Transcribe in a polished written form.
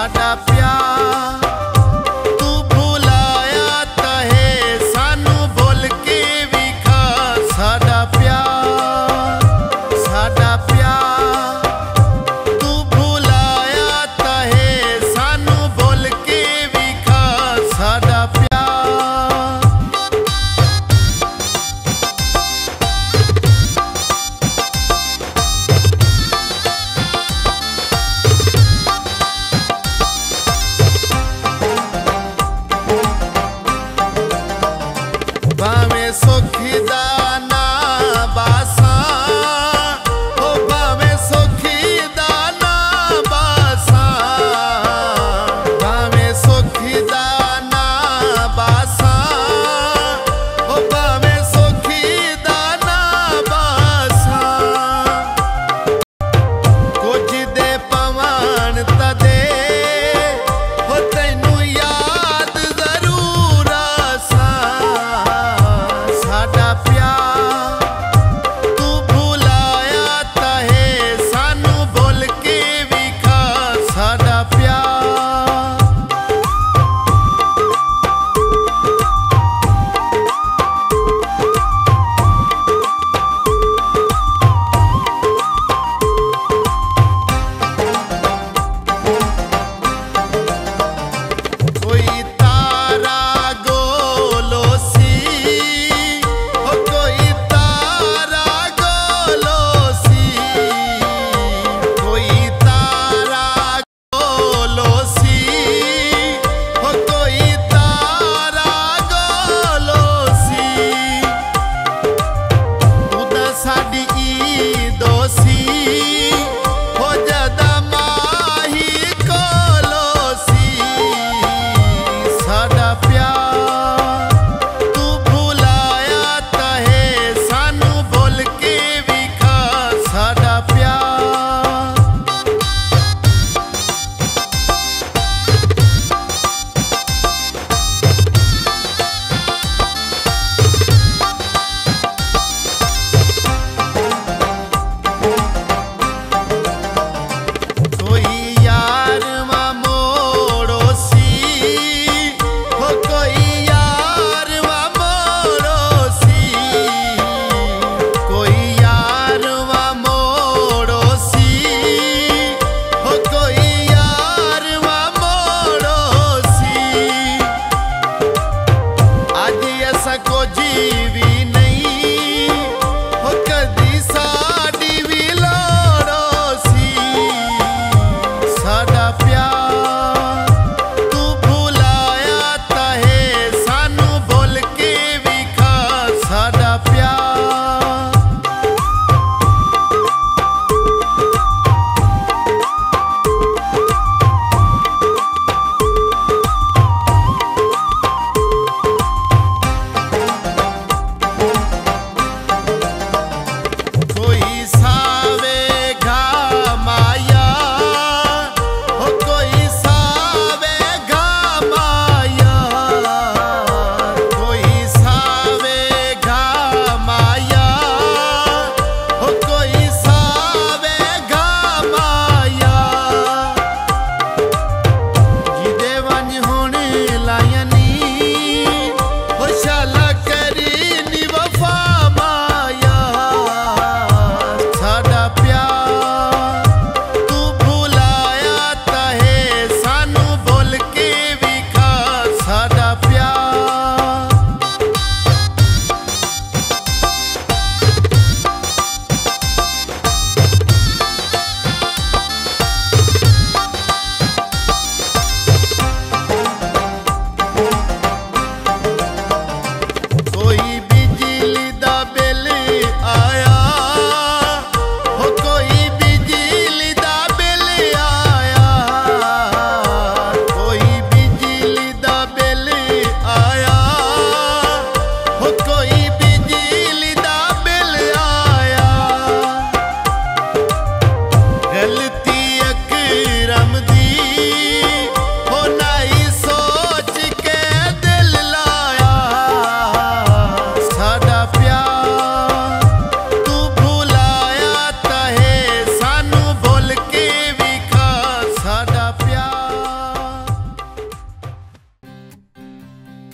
साडा प्यार तू भुलाया ता है सानू भुल के भी खा। साडा प्यार, साडा प्यार तू भुलाया ता है सानू भुल के भी खा। साडा up।